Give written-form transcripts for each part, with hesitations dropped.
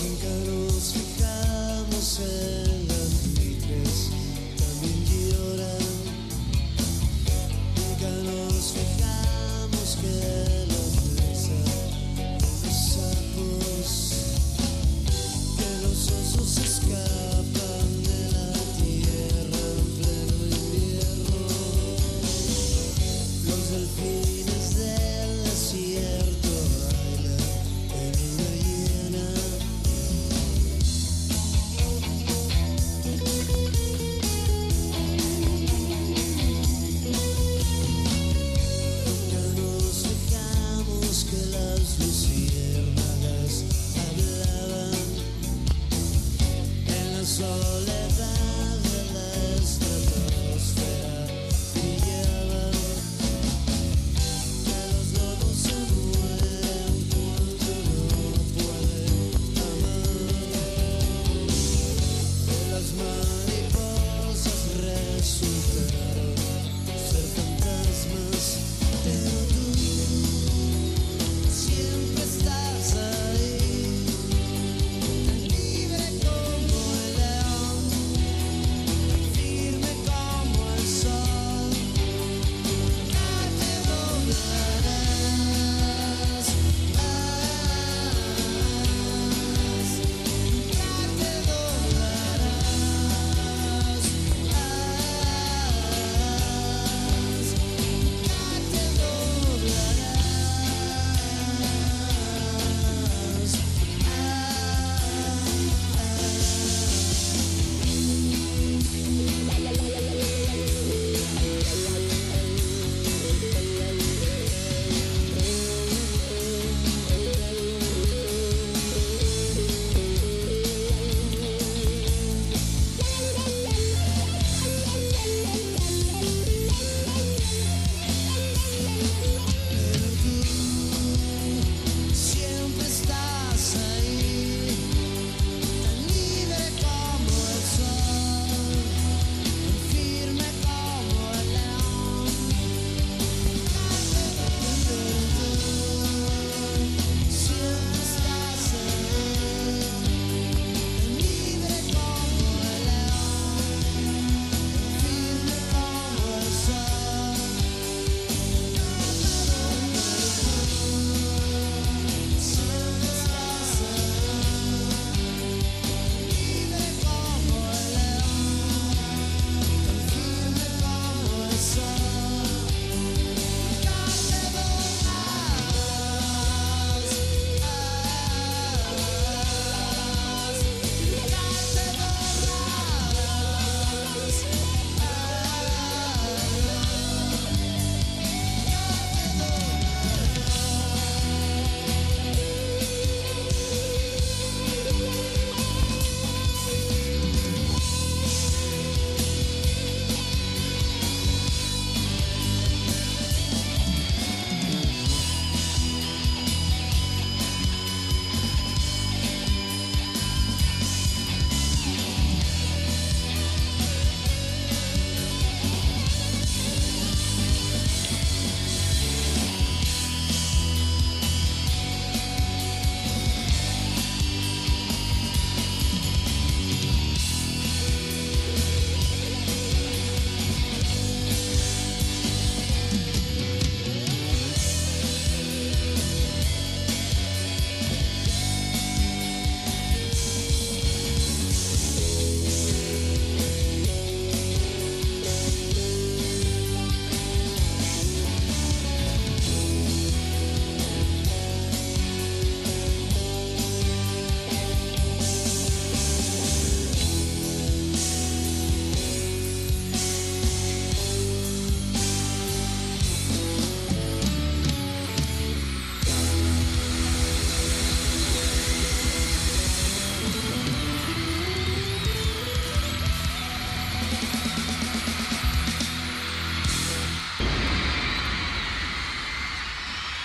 Nunca nos fijamos en las buitres, también lloran. Nunca nos fijamos que la presa, los sapos, que los osos se escapan de la tierra en pleno invierno. Los delfines del desierto. Soledad de la estratosfera brillaba, que los lobos se mueren porque no pueden amar, que las mariposas resultaron ser fantasmas, pero tú siempre estás ahí.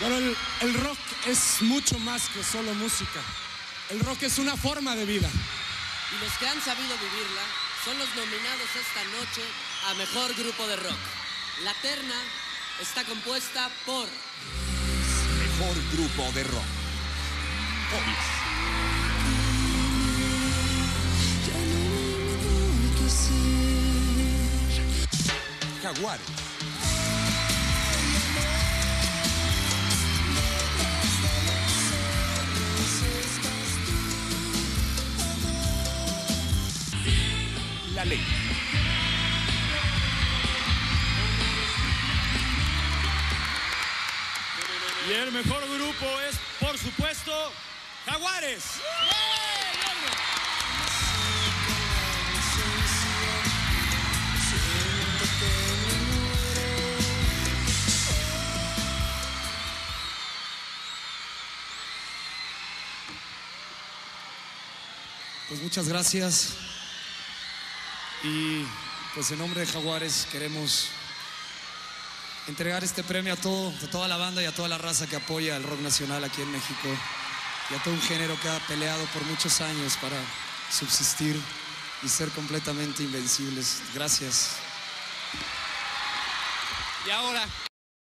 Bueno, el rock es mucho más que solo música. El rock es una forma de vida. Y los que han sabido vivirla son los nominados esta noche a Mejor Grupo de Rock. La terna está compuesta por... Mejor Grupo de Rock. Pobbies. Jaguares. La ley. Y el mejor grupo es, por supuesto, Jaguares. Pues muchas gracias. Y pues en nombre de Jaguares queremos entregar este premio a toda la banda y a toda la raza que apoya el rock nacional aquí en México y a todo un género que ha peleado por muchos años para subsistir y ser completamente invencibles. Gracias. Y ahora...